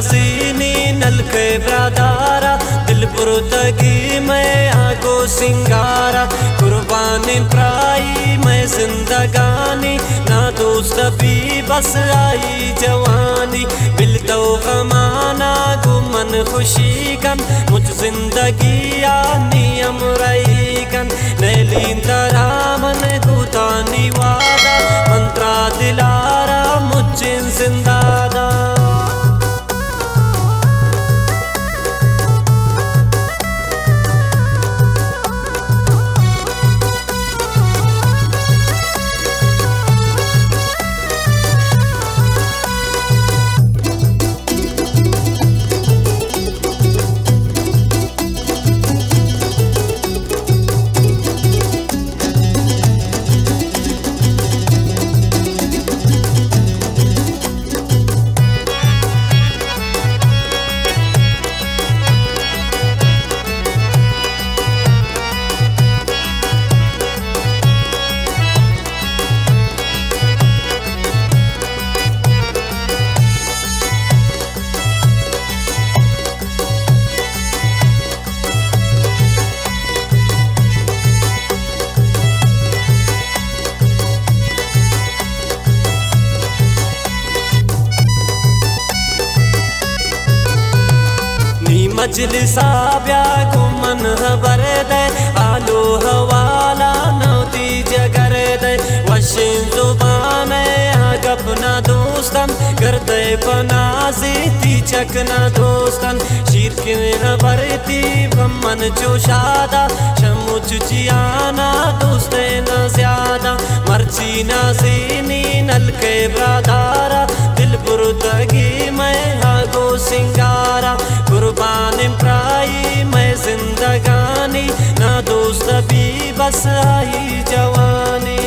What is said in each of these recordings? हसीनी नलके ब्रादारा दिल पुरतगी मैं आगो सिंगारा कुर्बानी प्राई मैं जिंदगानी ना दोस्त भी बस आई जवानी बिलतो कमाना गुमन खुशी गम मुझ जिंदगी यानी अमरई गन नैली तरामन गुतानी वादा मंत्रा दिलारा मुझे जिंदादा मजलिसा ब्यागो मन हबर दे आलो हवाला नौती जगर दे वशिन जुबान आग अपना दोस्तन करते बनाजी ती चकना दोस्तन शीर के हबर ती बमन जो शादा शमुच जियाना दोस्ते ना ज्यादा मर्जी ना सीनी नल के ब्रादारा दिल पुरतगी मैं आगो सिंगारा कुर्बानी प्राई मैं जिंदगानी ना दोस्त भी बस आई जवानी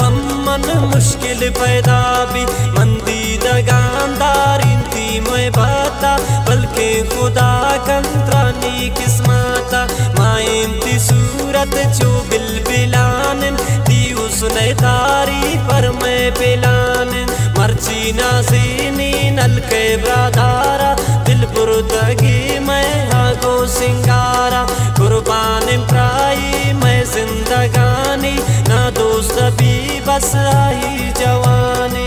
पम्मन मुश्किल पैदा भी मंदी दगानदारी थी मैं बाता बल्कि खुदा कंत्रानी किस्मता मायम थी सूरत जो बिल बिलान थी उसने तारी पर मैं बिलान मर्जी ना सीनी नल के ब्रादारा दिल पुरतगी मैं आगो सिंगारा कुर्बानी प्राई मैं जिंदगानी ना दोस्त भी बस आई जवानी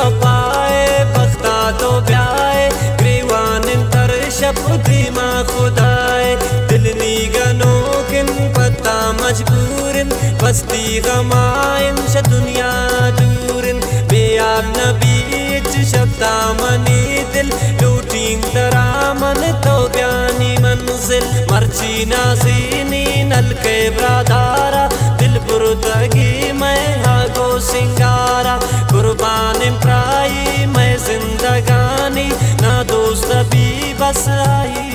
पाए बख्ता तो ब्याए ग्रीवान तर शप धीमा खुदा दूरिन बस्ती गमाइन श दुनिया दूरिन बेआब नबीच शब्दामनी दिल लूटीन दरामन तो ब्यानी मंजिल मर्ची नासीनी नल के ब्रादारा दिल बुरदगी मैं हागो सिंगारा कुर्बान प्राई मैं जिंदगानी ना दोस्त भी बस आई।